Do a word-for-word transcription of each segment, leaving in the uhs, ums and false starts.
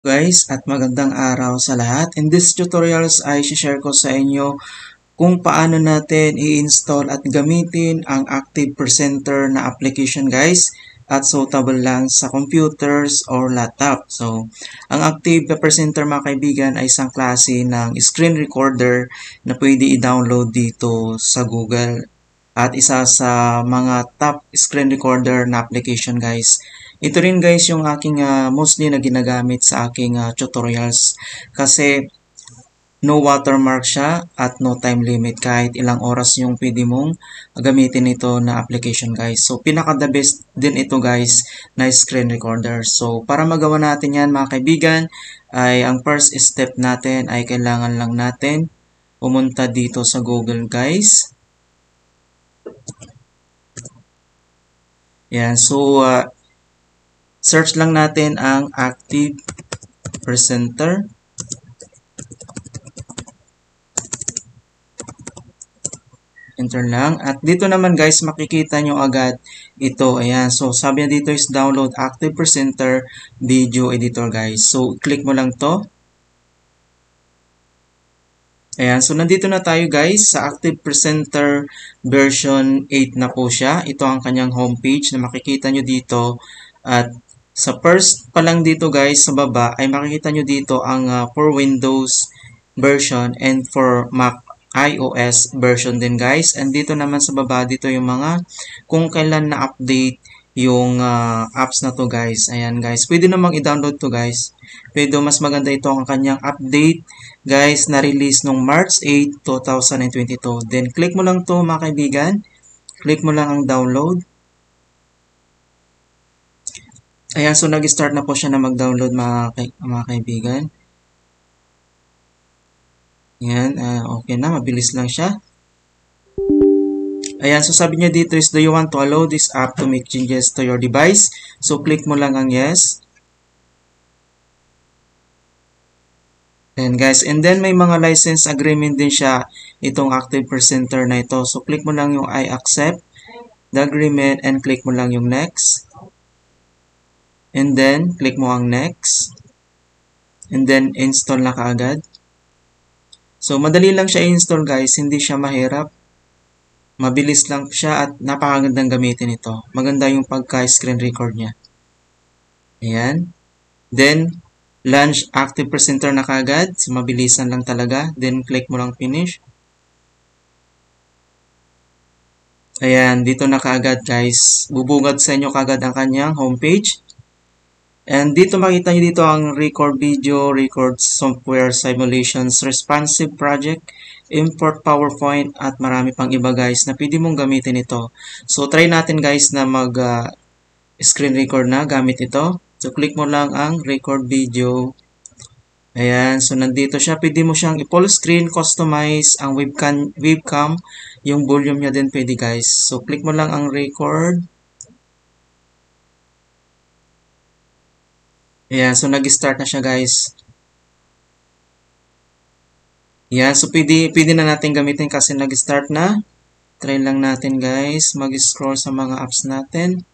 Guys, at magandang araw sa lahat. In this tutorials ay share ko sa inyo kung paano natin i-install at gamitin ang ActivePresenter na application guys at suitable lang sa computers or laptop. So, ang ActivePresenter mga kaibigan ay isang klase ng screen recorder na pwede i-download dito sa Google at isa sa mga top screen recorder na application guys. Ito rin guys yung aking uh, mostly na ginagamit sa aking uh, tutorials kasi no watermark siya at no time limit, kahit ilang oras yung pwede mong gamitin ito na application guys. So pinaka the best din ito guys na screen recorder. So para magawa natin yan mga kaibigan ay ang first step natin ay kailangan lang natin pumunta dito sa Google guys. Yan, so uh, search lang natin ang ActivePresenter. Enter lang. At dito naman guys, makikita nyo agad ito. Ayan. So, sabi niya dito is download ActivePresenter Video Editor guys. So, click mo lang to. Ayan. So, nandito na tayo guys sa ActivePresenter version eight na po siya. Ito ang kanyang homepage na makikita nyo dito. At sa first pa lang dito guys sa baba ay makikita nyo dito ang uh, for Windows version and for Mac iOS version din guys. And dito naman sa baba dito yung mga kung kailan na-update yung uh, apps na to guys. Ayan guys, pwede namang i-download to guys. Pero mas maganda ito ang kanyang update guys na release nung March eighth, two thousand twenty-two. Then click mo lang to mga kaibigan. Click mo lang ang download. Ayan, so nag-start na po siya na mag-download mga, kay mga kaibigan. Ayan, uh, okay na, mabilis lang siya. Ayan, so sabi niya dito is, do you want to allow this app to make changes to your device? So click mo lang ang yes. Ayan guys, and then may mga license agreement din siya itong ActivePresenter na ito. So click mo lang yung I accept the agreement and click mo lang yung next. And then, click mo ang next. And then, install na kaagad. So, madali lang siya i-install guys. Hindi siya mahirap. Mabilis lang siya at napakagandang gamitin ito. Maganda yung pagka-screen record niya. Ayan. Then, launch ActivePresenter na kaagad. So, mabilisan lang talaga. Then, click mo lang finish. Ayan. Dito na kaagad guys. Bubugad sa inyo kaagad ang kanyang homepage. And dito makita nyo dito ang record video, record software simulations, responsive project, import PowerPoint at marami pang iba guys na pwede mong gamitin ito. So try natin guys na mag uh, screen record na gamit ito. So click mo lang ang record video. Ayan, so nandito siya. Pwede mo siyang i-full screen, customize ang webcam, webcam, yung volume niya din pwede guys. So click mo lang ang record. Ayan, so nag-start na siya guys. Ayan, so pwede, pwede na natin gamitin kasi nag-start na. Try lang natin guys, mag-scroll sa mga apps natin.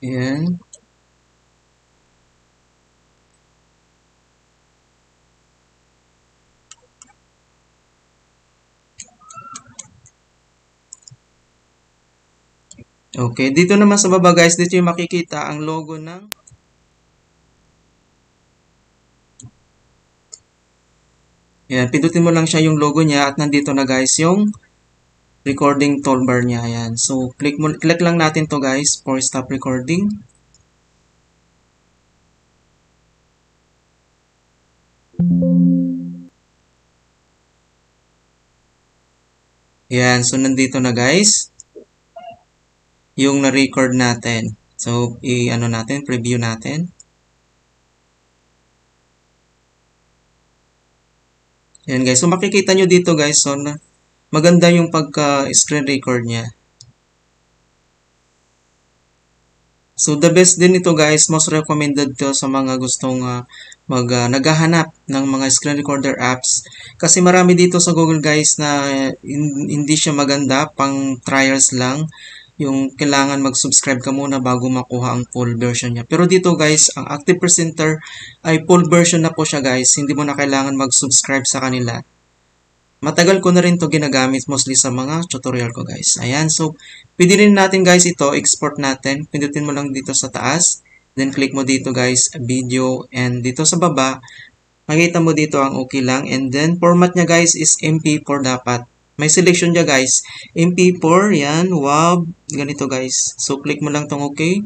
Ayan. Okay, dito naman sa baba guys, dito yung makikita ang logo ng ayan, pindutin mo lang siya yung logo niya at nandito na guys yung recording toolbar niya. Ayan, so click, mo, click lang natin to guys for stop recording. Ayan, so nandito na guys yung na-record natin. So, i-ano natin, preview natin. Ayan guys. So, makikita nyo dito guys. So, maganda yung pagka-screen record niya. So, the best din ito guys. Most recommended to sa mga gustong uh, mag, uh, naghahanap ng mga screen recorder apps. Kasi marami dito sa Google guys na in, hindi siya maganda. Pang trials lang. yung kailangan mag-subscribe ka muna bago makuha ang full version niya. Pero dito guys, ang ActivePresenter ay full version na po siya guys. Hindi mo na kailangan mag-subscribe sa kanila. Matagal ko na rin to ginagamit mostly sa mga tutorial ko guys. Ayan, so pwede rin natin guys ito, export natin. Pindutin mo lang dito sa taas. Then click mo dito guys, video. And dito sa baba, makita mo dito ang okay lang. And then format niya guys is M P four dapat. May selection dyan guys, M P four, yan, wow, ganito guys. So click mo lang tong okay.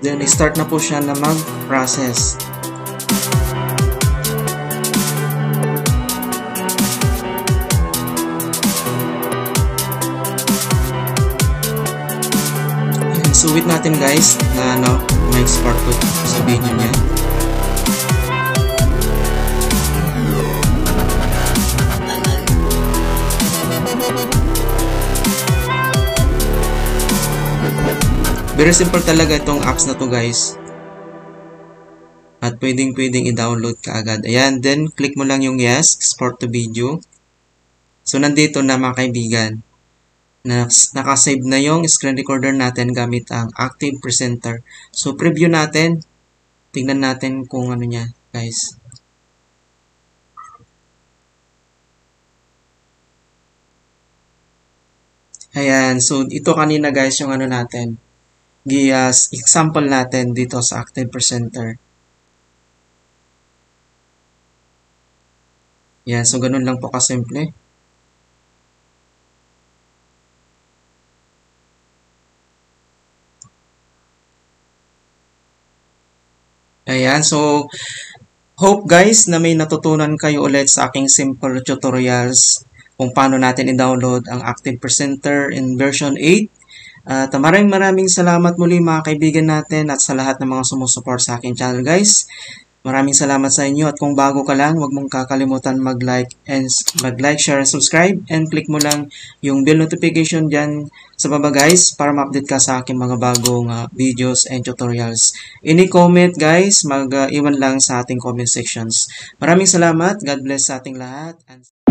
Then start na po siya na mag-process. So wait natin guys na ano, may export ko sa video niya. Very simple talaga itong apps na to guys. At pwedeng pwedeng i-download ka agad. Ayan, then click mo lang yung yes, export to video. So nandito na mga kaibigan. Nakasave na yung screen recorder natin gamit ang ActivePresenter. So preview natin. Tingnan natin kung ano niya guys. Ayan, so ito kanina guys yung ano natin. Yes, example natin dito sa ActivePresenter. Yan, so ganun lang po kasimple. Ayan, so hope guys na may natutunan kayo ulit sa aking simple tutorials kung paano natin i-download ang ActivePresenter in version eight. At uh, maraming maraming salamat muli mga kaibigan natin at sa lahat ng mga sumusuport sa aking channel guys. Maraming salamat sa inyo at kung bago ka lang, huwag mong kakalimutan mag-like, and mag-like, share, and subscribe. And click mo lang yung bell notification dyan sa baba guys para ma-update ka sa aking mga bagong uh, videos and tutorials. Any comment guys, mag-iwan uh, lang sa ating comment sections. Maraming salamat, God bless sa ating lahat. And